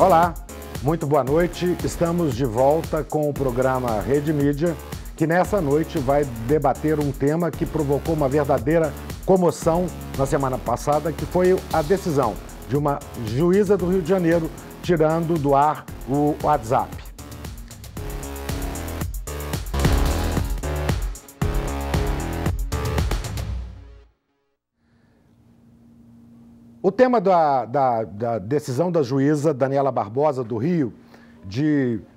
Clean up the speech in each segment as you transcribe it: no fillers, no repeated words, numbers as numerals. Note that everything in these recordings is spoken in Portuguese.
Olá, muito boa noite. Estamos de volta com o programa Rede Mídia, que nessa noite vai debater um tema que provocou uma verdadeira comoção na semana passada, que foi a decisão de uma juíza do Rio de Janeiro tirando do ar o WhatsApp. O tema da decisão da juíza Daniela Barbosa, do Rio,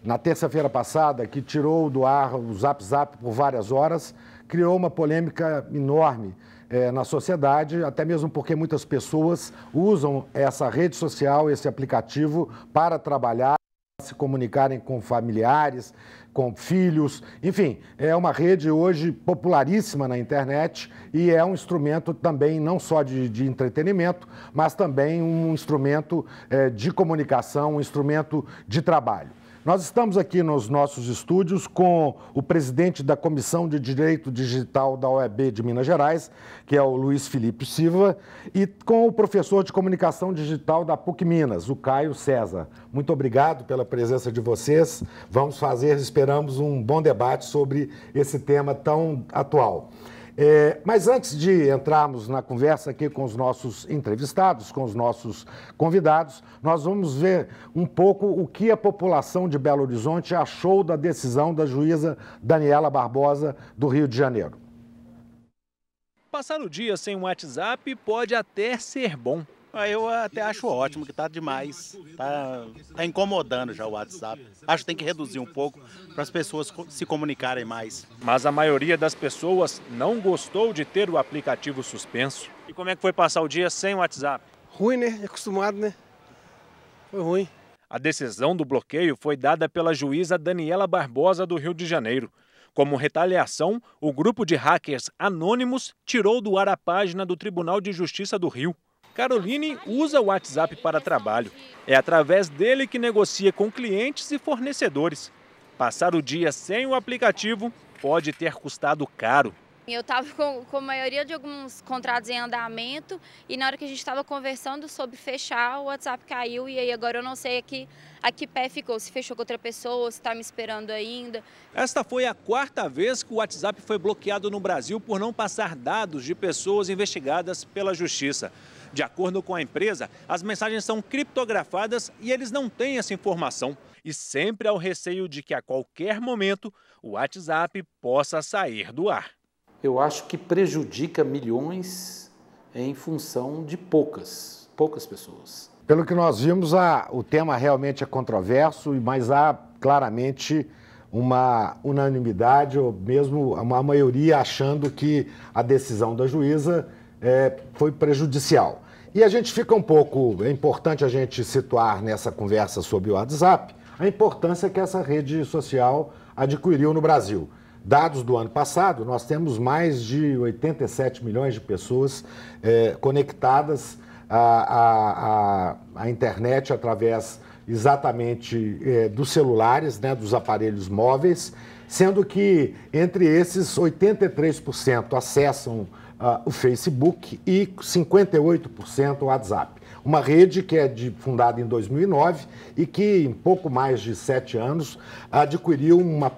na terça-feira passada, que tirou do ar o zap-zap por várias horas, criou uma polêmica enorme na sociedade, até mesmo porque muitas pessoas usam essa rede social, esse aplicativo, para trabalhar, se comunicarem com familiares, com filhos, enfim, é uma rede hoje popularíssima na internet e é um instrumento também não só de entretenimento, mas também um instrumento de comunicação, um instrumento de trabalho. Nós estamos aqui nos nossos estúdios com o presidente da Comissão de Direito Digital da OAB de Minas Gerais, que é o Luiz Felipe Silva, e com o professor de Comunicação Digital da PUC Minas, o Caio César. Muito obrigado pela presença de vocês. Vamos fazer, esperamos, um bom debate sobre esse tema tão atual. Mas antes de entrarmos na conversa aqui com os nossos entrevistados, com os nossos convidados, nós vamos ver um pouco o que a população de Belo Horizonte achou da decisão da juíza Daniela Barbosa, do Rio de Janeiro. Passar o dia sem um WhatsApp pode até ser bom. Eu até acho ótimo, que está demais, está incomodando já o WhatsApp. Acho que tem que reduzir um pouco para as pessoas se comunicarem mais. Mas a maioria das pessoas não gostou de ter o aplicativo suspenso. E como é que foi passar o dia sem o WhatsApp? Ruim, né? Acostumado, né? Foi ruim. A decisão do bloqueio foi dada pela juíza Daniela Barbosa, do Rio de Janeiro. Como retaliação, o grupo de hackers anônimos tirou do ar a página do Tribunal de Justiça do Rio. Caroline usa o WhatsApp para trabalho. É através dele que negocia com clientes e fornecedores. Passar o dia sem o aplicativo pode ter custado caro. Eu estava com a maioria de alguns contratos em andamento e na hora que a gente estava conversando sobre fechar, o WhatsApp caiu e aí agora eu não sei a que pé ficou, se fechou com outra pessoa, se está me esperando ainda. Esta foi a quarta vez que o WhatsApp foi bloqueado no Brasil por não passar dados de pessoas investigadas pela Justiça. De acordo com a empresa, as mensagens são criptografadas e eles não têm essa informação. E sempre há o receio de que a qualquer momento o WhatsApp possa sair do ar. Eu acho que prejudica milhões em função de poucas pessoas. Pelo que nós vimos, o tema realmente é controverso, mas há claramente uma unanimidade ou mesmo uma maioria achando que a decisão da juíza foi prejudicial. E a gente fica um pouco... É importante a gente situar nessa conversa sobre o WhatsApp a importância que essa rede social adquiriu no Brasil. Dados do ano passado, nós temos mais de 87 milhões de pessoas conectadas à internet através exatamente dos celulares, né, dos aparelhos móveis, sendo que entre esses 83% acessam o Facebook e 58% o WhatsApp. Uma rede que é fundada em 2009 e que, em pouco mais de 7 anos, adquiriu uma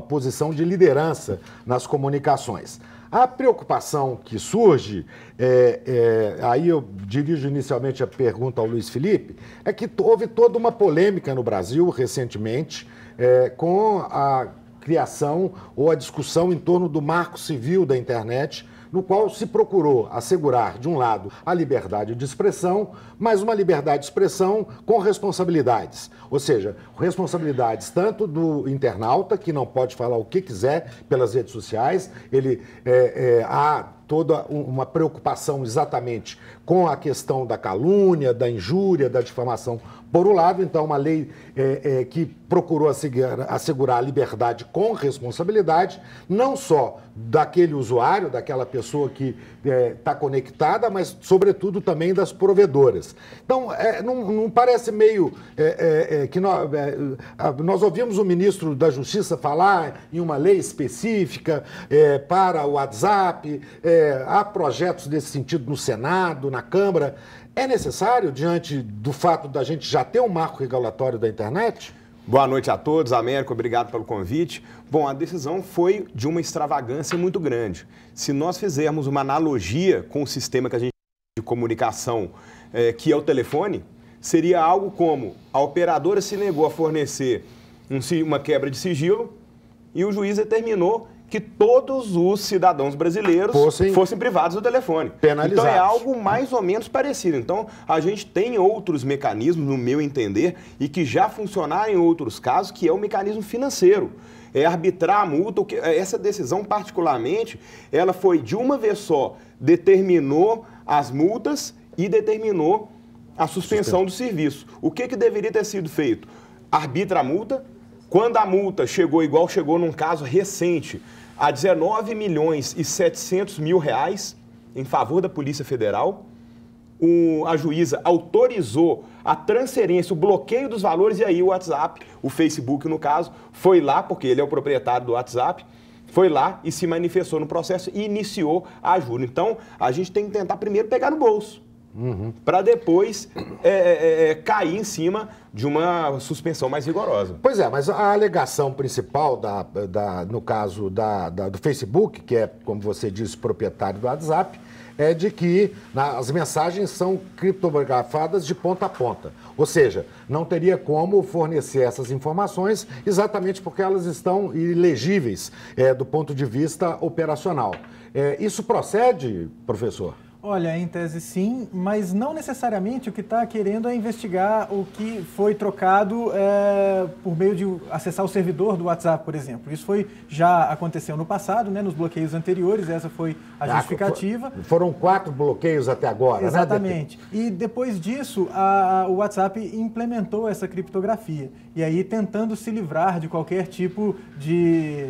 posição de liderança nas comunicações. A preocupação que surge, aí eu dirijo inicialmente a pergunta ao Luiz Felipe, é que houve toda uma polêmica no Brasil recentemente com a criação ou a discussão em torno do Marco Civil da internet, no qual se procurou assegurar, de um lado, a liberdade de expressão, mas uma liberdade de expressão com responsabilidades. Ou seja, responsabilidades tanto do internauta, que não pode falar o que quiser pelas redes sociais, ele há toda uma preocupação exatamente com a questão da calúnia, da injúria, da difamação. Por um lado, então, uma lei que procurou assegurar a liberdade com responsabilidade, não só daquele usuário, daquela pessoa que está conectada, mas, sobretudo, também das provedoras. Então, não parece meio que nós ouvimos o ministro da Justiça falar em uma lei específica para o WhatsApp, há projetos nesse sentido no Senado, na Câmara. É necessário, diante do fato da gente já ter um marco regulatório da internet? Boa noite a todos, Américo, obrigado pelo convite. Bom, a decisão foi de uma extravagância muito grande. Se nós fizermos uma analogia com o sistema que a gente tem de comunicação, que é o telefone, seria algo como a operadora se negou a fornecer uma quebra de sigilo e o juiz determinou que todos os cidadãos brasileiros fossem privados do telefone. Penalizados. Então é algo mais ou menos parecido. Então a gente tem outros mecanismos, no meu entender, e que já funcionaram em outros casos, que é o mecanismo financeiro. É arbitrar a multa. Essa decisão, particularmente, ela foi de uma vez só, determinou as multas e determinou a suspensão do serviço. O que que deveria ter sido feito? Arbitra a multa. Quando a multa chegou, igual chegou num caso recente, a R$ 19.700.000 em favor da Polícia Federal, a juíza autorizou a transferência, o bloqueio dos valores, e aí o WhatsApp, o Facebook no caso, foi lá, porque ele é o proprietário do WhatsApp, foi lá e se manifestou no processo e iniciou a ajuda. Então, a gente tem que tentar primeiro pegar no bolso. Uhum. Para depois cair em cima de uma suspensão mais rigorosa. Pois é, mas a alegação principal, no caso do Facebook, que é, como você disse, proprietário do WhatsApp, é de que as mensagens são criptografadas de ponta a ponta. Ou seja, não teria como fornecer essas informações exatamente porque elas estão ilegíveis do ponto de vista operacional. Isso procede, professor? Olha, em tese sim, mas não necessariamente. O que está querendo é investigar o que foi trocado por meio de acessar o servidor do WhatsApp, por exemplo. Isso já aconteceu no passado, né, nos bloqueios anteriores, essa foi a justificativa. Foram 4 bloqueios até agora, exatamente, né? Exatamente. E depois disso, o WhatsApp implementou essa criptografia. E aí tentando se livrar de qualquer tipo de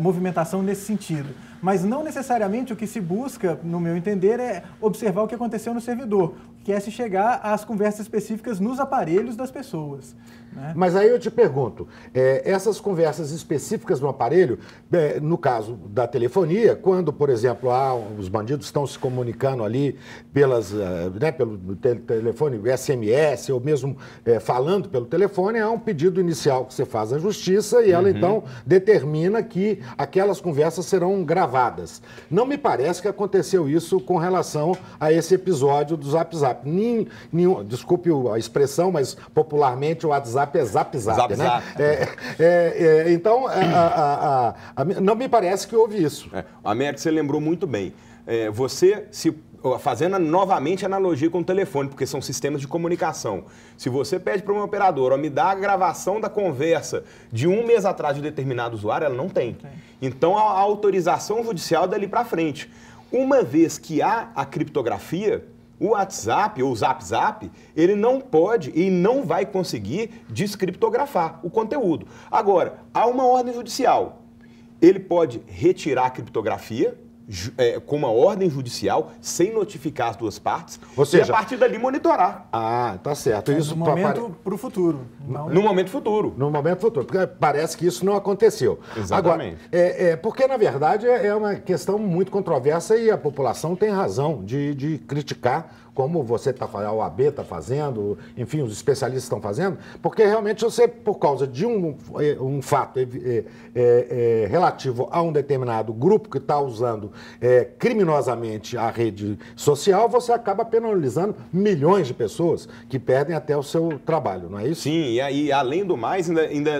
movimentação nesse sentido. Mas não necessariamente o que se busca, no meu entender, é observar o que aconteceu no servidor, que é se chegar às conversas específicas nos aparelhos das pessoas, né? Mas aí eu te pergunto, essas conversas específicas no aparelho, no caso da telefonia, quando, por exemplo, os bandidos estão se comunicando ali pelo telefone, SMS, ou mesmo falando pelo telefone, há um pedido inicial que você faz à justiça e ela, então, determina que aquelas conversas serão gravadas. Não me parece que aconteceu isso com relação a esse episódio do Zap Zap. Desculpe a expressão, mas popularmente o WhatsApp é Zap Zap, Zap, né? Zap. Então, não me parece que houve isso. Américo, você lembrou muito bem. Fazendo novamente analogia com o telefone, porque são sistemas de comunicação. Se você pede para uma operadora, me dá a gravação da conversa de um mês atrás de determinado usuário, ela não tem. Então, a autorização judicial é dali para frente. Uma vez que há a criptografia, o WhatsApp ou o Zap Zap, ele não pode e não vai conseguir descriptografar o conteúdo. Agora, há uma ordem judicial. Ele pode retirar a criptografia, com uma ordem judicial, sem notificar as duas partes, ou seja, e a partir dali monitorar. Ah, tá certo. Isso no momento para o futuro. No momento futuro. No momento futuro, porque parece que isso não aconteceu. Exatamente. Agora, porque, na verdade, é uma questão muito controversa e a população tem razão de criticar, como você está fazendo, a OAB está fazendo, enfim, os especialistas estão fazendo, porque realmente você, por causa de um fato relativo a um determinado grupo que está usando criminosamente a rede social, você acaba penalizando milhões de pessoas que perdem até o seu trabalho, não é isso? Sim, e aí, além do mais,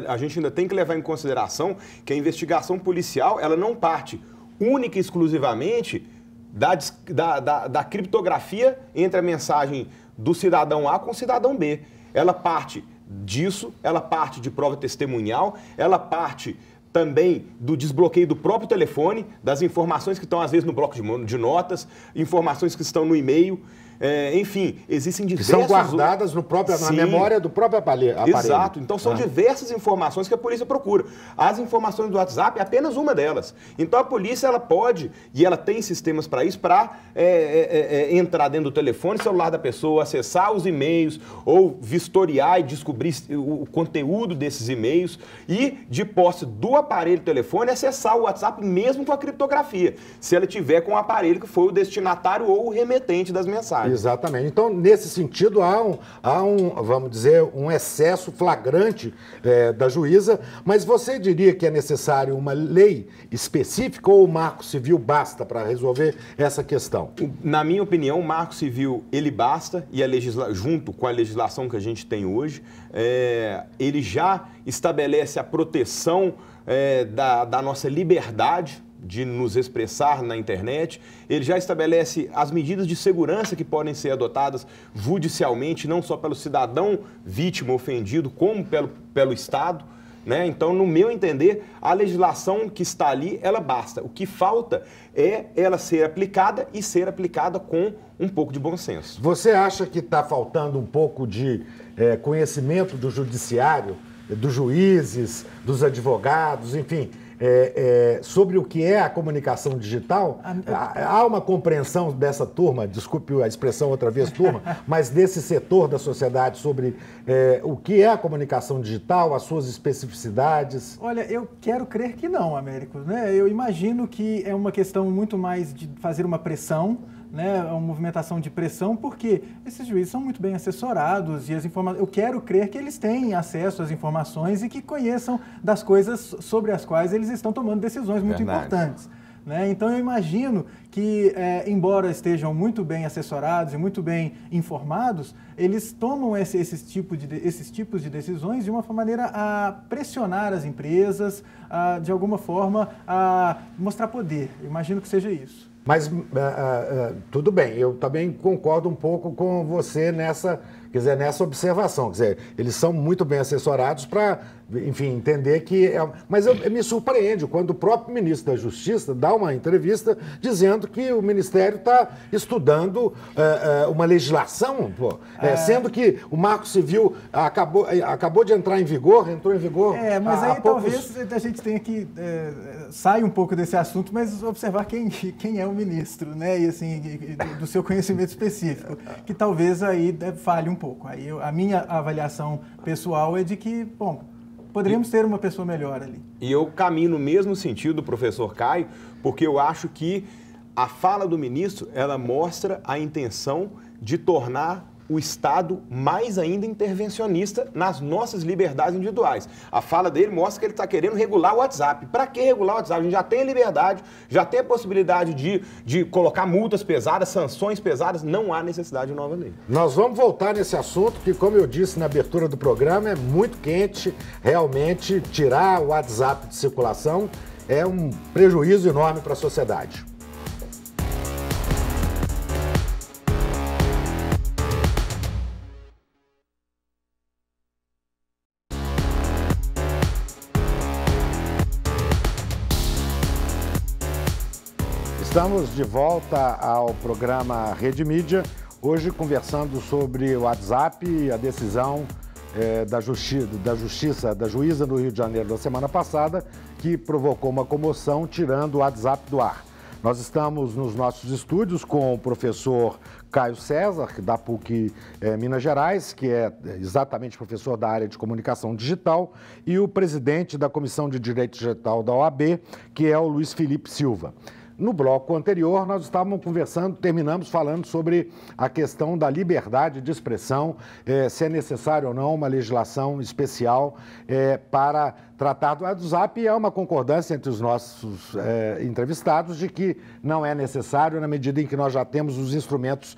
a gente ainda tem que levar em consideração que a investigação policial, ela não parte única e exclusivamente da criptografia entre a mensagem do cidadão A com o cidadão B. Ela parte disso, ela parte de prova testemunhal, ela parte também do desbloqueio do próprio telefone, das informações que estão, às vezes, no bloco de notas, informações que estão no e-mail. Enfim, existem diversas... São guardadas no próprio, na memória do próprio aparelho. Exato. Então, são diversas informações que a polícia procura. As informações do WhatsApp é apenas uma delas. Então, a polícia, ela pode, e ela tem sistemas para isso, para entrar dentro do telefone celular da pessoa, acessar os e-mails, ou vistoriar e descobrir o conteúdo desses e-mails, e, de posse do aparelho telefone, acessar o WhatsApp mesmo com a criptografia, se ela tiver com o aparelho que foi o destinatário ou o remetente das mensagens. Exatamente. Então, nesse sentido, há um vamos dizer, um excesso flagrante da juíza, mas você diria que é necessário uma lei específica ou o Marco Civil basta para resolver essa questão? Na minha opinião, o Marco Civil, ele basta, e junto com a legislação que a gente tem hoje, ele já estabelece a proteção da nossa liberdade de nos expressar na internet. Ele já estabelece as medidas de segurança que podem ser adotadas judicialmente, não só pelo cidadão vítima ofendido, como pelo Estado, né? Então, no meu entender, a legislação que está ali, ela basta. O que falta é ela ser aplicada e ser aplicada com um pouco de bom senso. Você acha que está faltando um pouco de conhecimento do judiciário, dos juízes, dos advogados, enfim... sobre o que é a comunicação digital, há uma compreensão dessa turma, desculpe a expressão outra vez, turma, mas desse setor da sociedade sobre o que é a comunicação digital, as suas especificidades? Olha, eu quero crer que não, Américo, né? Eu imagino que é uma questão muito mais de fazer uma pressão, né, uma movimentação de pressão, porque esses juízes são muito bem assessorados e as informações, eu quero crer que eles têm acesso às informações e que conheçam das coisas sobre as quais eles estão tomando decisões muito importantes. Né? Então, eu imagino que, embora estejam muito bem assessorados e muito bem informados, eles tomam esses tipos de decisões de uma maneira a pressionar as empresas, de alguma forma, a mostrar poder. Eu imagino que seja isso. Mas tudo bem, eu também concordo um pouco com você nessa, quer dizer, nessa observação. Quer dizer, eles são muito bem assessorados para, enfim, entender que... Mas me surpreende quando o próprio ministro da Justiça dá uma entrevista dizendo que o Ministério está estudando uma legislação, pô, sendo que o Marco Civil acabou de entrar em vigor, entrou em vigor... mas aí talvez a gente tenha que sair um pouco desse assunto, mas observar quem é o ministro, né? E assim, do seu conhecimento específico, que talvez aí falhe um pouco. Aí a minha avaliação pessoal é de que, bom, poderíamos ter uma pessoa melhor ali. E eu caminho no mesmo sentido, professor Caio, porque eu acho que a fala do ministro, ela mostra a intenção de tornar o Estado mais ainda intervencionista nas nossas liberdades individuais. A fala dele mostra que ele está querendo regular o WhatsApp. Para que regular o WhatsApp? A gente já tem a liberdade, já tem a possibilidade de colocar multas pesadas, sanções pesadas, não há necessidade de nova lei. Nós vamos voltar nesse assunto que, como eu disse na abertura do programa, é muito quente. Realmente, tirar o WhatsApp de circulação é um prejuízo enorme para a sociedade. Estamos de volta ao programa Rede Mídia, hoje conversando sobre o WhatsApp e a decisão da juíza do Rio de Janeiro da semana passada, que provocou uma comoção tirando o WhatsApp do ar. Nós estamos nos nossos estúdios com o professor Caio César, da PUC Minas Gerais, que é exatamente professor da área de comunicação digital, e o presidente da Comissão de Direito Digital da OAB, que é o Luiz Felipe Silva. No bloco anterior, nós estávamos conversando, terminamos falando sobre a questão da liberdade de expressão, se é necessário ou não uma legislação especial para tratar do WhatsApp, e é uma concordância entre os nossos entrevistados de que não é necessário na medida em que nós já temos os instrumentos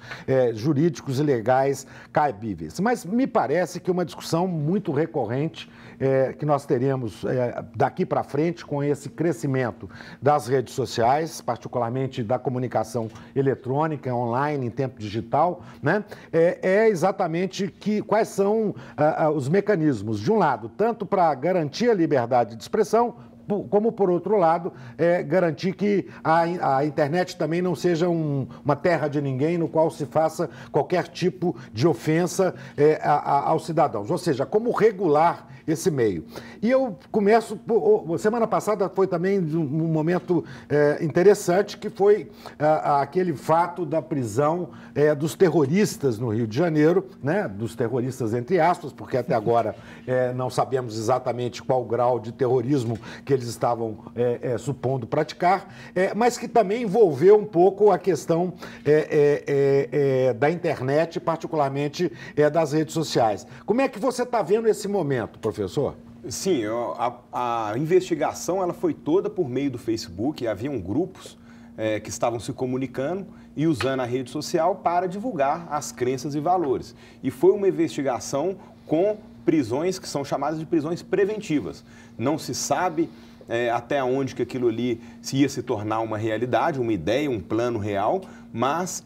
jurídicos e legais cabíveis. Mas me parece que uma discussão muito recorrente que nós teremos daqui para frente com esse crescimento das redes sociais, particularmente da comunicação eletrônica, online, em tempo digital, né? É exatamente quais são os mecanismos, de um lado, tanto para garantir a liberdade de expressão, como por outro lado, garantir que a internet também não seja uma terra de ninguém no qual se faça qualquer tipo de ofensa aos cidadãos. Ou seja, como regular esse meio. E eu começo, semana passada foi também um momento interessante, que foi aquele fato da prisão dos terroristas no Rio de Janeiro, né? Dos terroristas entre aspas, porque até agora não sabemos exatamente qual o grau de terrorismo que eles estavam supondo praticar, mas que também envolveu um pouco a questão da internet, particularmente das redes sociais. Como é que você está vendo esse momento, professor? Sim, a investigação ela foi toda por meio do Facebook. Haviam grupos que estavam se comunicando e usando a rede social para divulgar as crenças e valores. E foi uma investigação com prisões que são chamadas de prisões preventivas. Não se sabe até onde que aquilo ali se ia se tornar uma realidade, uma ideia, um plano real, mas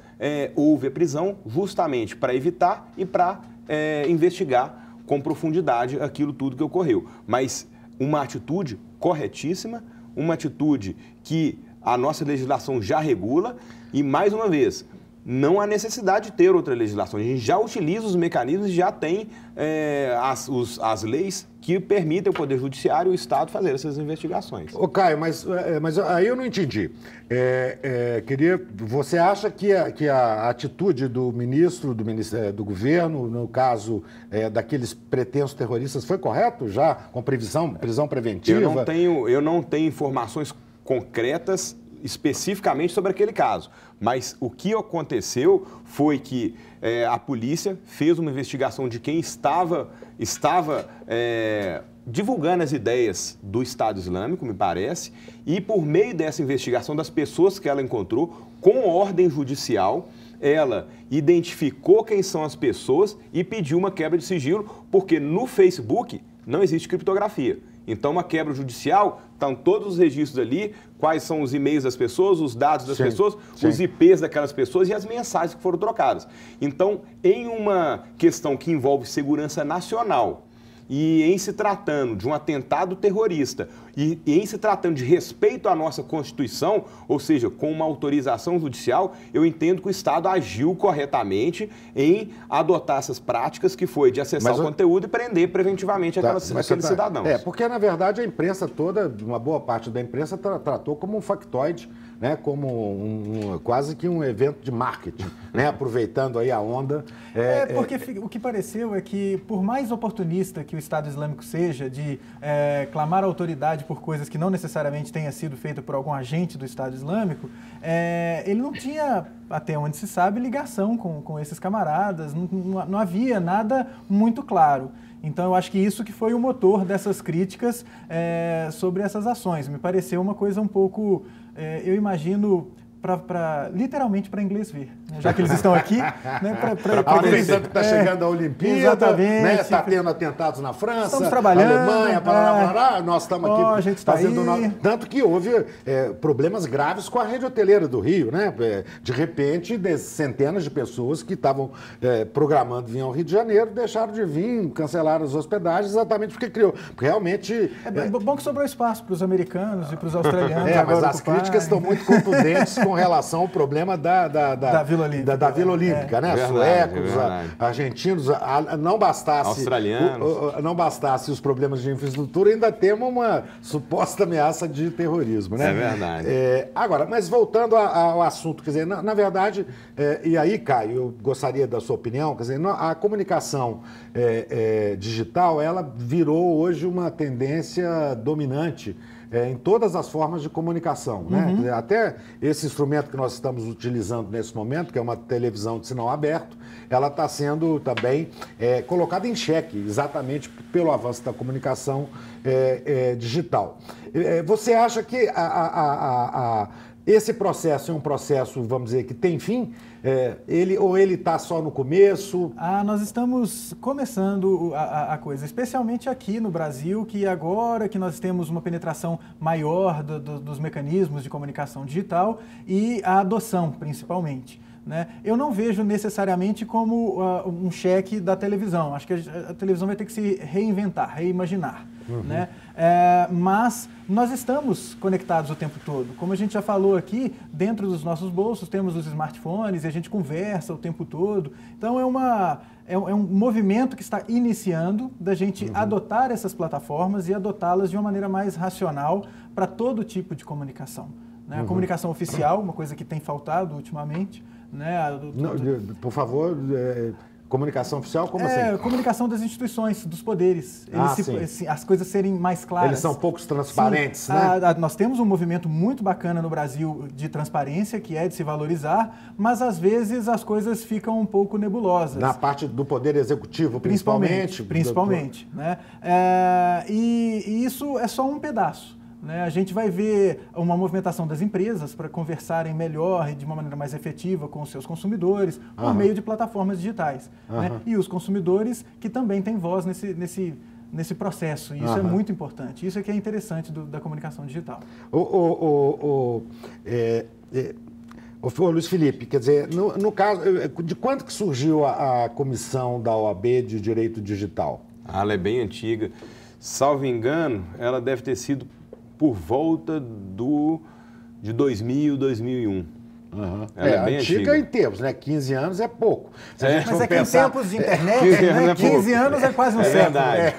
houve a prisão justamente para evitar e para investigar com profundidade aquilo tudo que ocorreu. Mas uma atitude corretíssima, uma atitude que a nossa legislação já regula e, mais uma vez, não há necessidade de ter outra legislação. A gente já utiliza os mecanismos, já tem as leis que permitem o Poder Judiciário e o Estado fazer essas investigações. Ô Caio, mas aí eu não entendi. Você acha que a atitude do ministro, do governo, no caso daqueles pretensos terroristas, foi correto já, com prisão preventiva? Eu não tenho informações concretas especificamente sobre aquele caso, mas o que aconteceu foi que a polícia fez uma investigação de quem estava divulgando as ideias do Estado Islâmico, me parece, e por meio dessa investigação das pessoas que ela encontrou, com ordem judicial, ela identificou quem são as pessoas e pediu uma quebra de sigilo, porque no Facebook não existe criptografia. Então, uma quebra judicial, estão todos os registros ali, quais são os e-mails das pessoas, os dados das pessoas, os IPs daquelas pessoas e as mensagens que foram trocadas. Então, em uma questão que envolve segurança nacional e em se tratando de um atentado terrorista e em se tratando de respeito à nossa Constituição, ou seja, com uma autorização judicial, eu entendo que o Estado agiu corretamente em adotar essas práticas, que foi de acessar o conteúdo e prender preventivamente aqueles cidadãos. Porque, na verdade, a imprensa toda, uma boa parte da imprensa, tratou como um factoide, né, como quase que um evento de marketing, né, aproveitando aí a onda. Porque o que pareceu é que, por mais oportunista que o Estado Islâmico seja, de clamar a autoridade por coisas que não necessariamente tenha sido feita por algum agente do Estado Islâmico, ele não tinha, até onde se sabe, ligação com esses camaradas, não havia nada muito claro. Então, eu acho que isso que foi o motor dessas críticas sobre essas ações. Me pareceu uma coisa um pouco, eu imagino, literalmente para inglês ver, né? Já que eles estão aqui, né? Aproveitando que está chegando a Olimpíada, está, né? Tendo atentados na França, estamos trabalhando, Alemanha, Pará, nós estamos aqui a gente fazendo... Tanto que houve problemas graves com a rede hoteleira do Rio, né? De repente, centenas de pessoas que estavam programando vir ao Rio de Janeiro deixaram de vir, cancelaram as hospedagens, exatamente porque criou. Porque realmente... bom que sobrou espaço para os americanos e para os australianos. Mas as críticas estão muito contundentes com relação ao problema da Vila Olímpica, né? Verdade, suecos, argentinos, não bastasse os problemas de infraestrutura, ainda temos uma suposta ameaça de terrorismo, né? É verdade. Agora, mas voltando ao assunto, quer dizer, na verdade, e aí, Caio, eu gostaria da sua opinião, quer dizer, a comunicação digital, ela virou hoje uma tendência dominante em todas as formas de comunicação, né? Uhum. Até esse instrumento que nós estamos utilizando nesse momento, que é uma televisão de sinal aberto, ela está sendo também colocada em xeque, exatamente pelo avanço da comunicação digital. Você acha que esse processo é um processo, vamos dizer, que tem fim? Ele está só no começo? Nós estamos começando a coisa, especialmente aqui no Brasil, que agora que nós temos uma penetração maior dos mecanismos de comunicação digital e a adoção, principalmente, né? Eu não vejo necessariamente como um cheque da televisão. Acho que a televisão vai ter que se reinventar, reimaginar. né? Mas nós estamos conectados o tempo todo. Como a gente já falou aqui, dentro dos nossos bolsos temos os smartphones e a gente conversa o tempo todo. Então é um movimento que está iniciando da gente adotar essas plataformas e adotá-las de uma maneira mais racional para todo tipo de comunicação, né? A comunicação oficial, uma coisa que tem faltado ultimamente, né? Não, por favor... Comunicação oficial, como assim? Comunicação das instituições, dos poderes. As coisas serem mais claras. Eles são poucos transparentes, sim, né? Nós temos um movimento muito bacana no Brasil de transparência, que é de se valorizar, mas às vezes as coisas ficam um pouco nebulosas. Na parte do poder executivo, principalmente. Principalmente, né? E isso é só um pedaço, né? A gente vai ver uma movimentação das empresas para conversarem melhor e de uma maneira mais efetiva com os seus consumidores por meio de plataformas digitais. Né? E os consumidores que também têm voz nesse processo. E isso é muito importante. Isso é que é interessante da comunicação digital. Ô, Luiz Felipe, quer dizer, no caso, de quando que surgiu a comissão da OAB de Direito Digital? Ela é bem antiga. Salvo engano, ela deve ter sido por volta de 2000, 2001. É bem antiga em tempos, né? 15 anos é pouco. Mas é que em tempos de internet, 15 anos, né? 15 anos é quase um século. É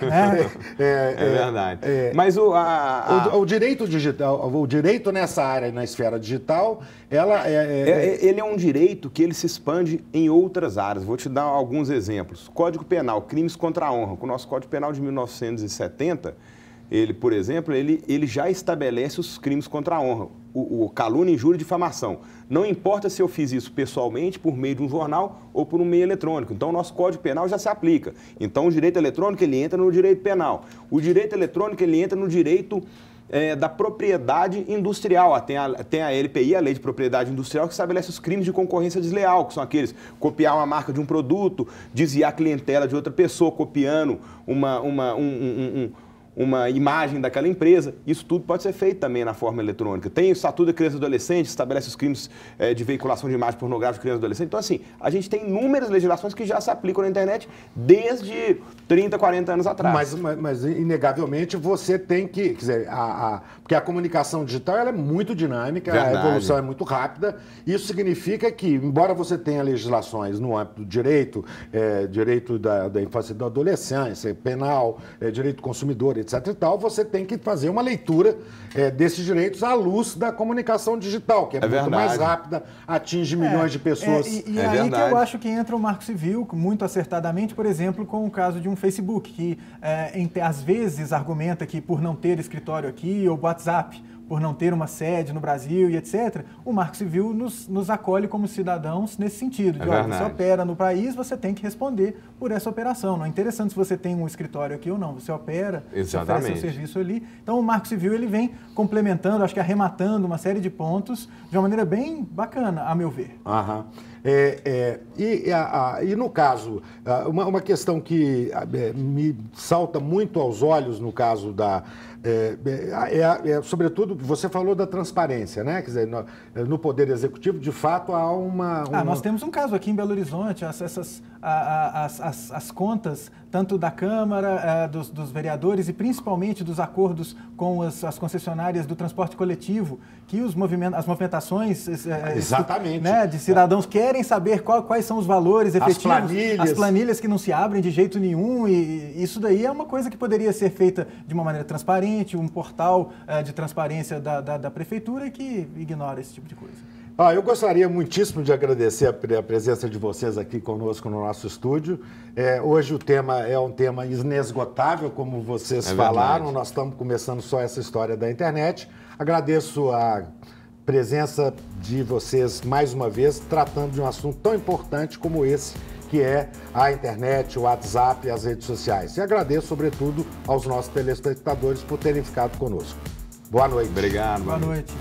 verdade. Mas o direito digital, o direito nessa área, na esfera digital, ele é um direito que ele se expande em outras áreas. Vou te dar alguns exemplos. Código Penal, crimes contra a honra. Com o nosso Código Penal de 1970... Ele, por exemplo, ele já estabelece os crimes contra a honra, o calúnia, injúria e difamação. Não importa se eu fiz isso pessoalmente, por meio de um jornal ou por um meio eletrônico. Então, o nosso Código Penal já se aplica. Então, o direito eletrônico, ele entra no direito penal. O direito eletrônico, ele entra no direito da propriedade industrial. Tem a LPI, a Lei de Propriedade Industrial, que estabelece os crimes de concorrência desleal, que são aqueles copiar uma marca de um produto, desviar a clientela de outra pessoa, copiando uma imagem daquela empresa. Isso tudo pode ser feito também na forma eletrônica. Tem o Estatuto da Criança e Adolescente, estabelece os crimes de veiculação de imagem pornográfica de criança e adolescente. Então, assim, a gente tem inúmeras legislações que já se aplicam na internet desde 30, 40 anos atrás. Mas inegavelmente, você tem que... Quer dizer, porque a comunicação digital ela é muito dinâmica, verdade. A evolução é muito rápida. Isso significa que, embora você tenha legislações no âmbito do direito, direito da infância e da adolescência, penal, direito do consumidor, etc e tal, você tem que fazer uma leitura desses direitos à luz da comunicação digital, que é muito verdade. Mais rápida, atinge milhões de pessoas. E aí verdade. Que eu acho que entra o Marco Civil, muito acertadamente, por exemplo, com o caso de um Facebook, que às vezes argumenta que por não ter escritório aqui, ou WhatsApp, por não ter uma sede no Brasil e etc., o Marco Civil nos acolhe como cidadãos nesse sentido. De, olha, você opera no país, você tem que responder por essa operação. Não é interessante se você tem um escritório aqui ou não. Você opera, você oferece seu serviço ali. Então, o Marco Civil ele vem complementando, acho que arrematando uma série de pontos de uma maneira bem bacana, a meu ver. Aham. E no caso, uma questão que me salta muito aos olhos no caso da... sobretudo, você falou da transparência, né? Quer dizer, no Poder Executivo, de fato, há uma... nós temos um caso aqui em Belo Horizonte, as contas, tanto da Câmara, dos vereadores e principalmente dos acordos com as concessionárias do transporte coletivo, que as movimentações exatamente. Né, de cidadãos querem saber quais são os valores efetivos, as planilhas que não se abrem de jeito nenhum, e isso daí é uma coisa que poderia ser feita de uma maneira transparente, um portal de transparência da prefeitura que ignora esse tipo de coisa. Eu gostaria muitíssimo de agradecer a presença de vocês aqui conosco no nosso estúdio. Hoje o tema é um tema inesgotável, como vocês falaram. Nós estamos começando só essa história da internet. Agradeço a presença de vocês mais uma vez, tratando de um assunto tão importante como esse, que é a internet, o WhatsApp e as redes sociais. E agradeço, sobretudo, aos nossos telespectadores por terem ficado conosco. Boa noite. Obrigado. Boa noite.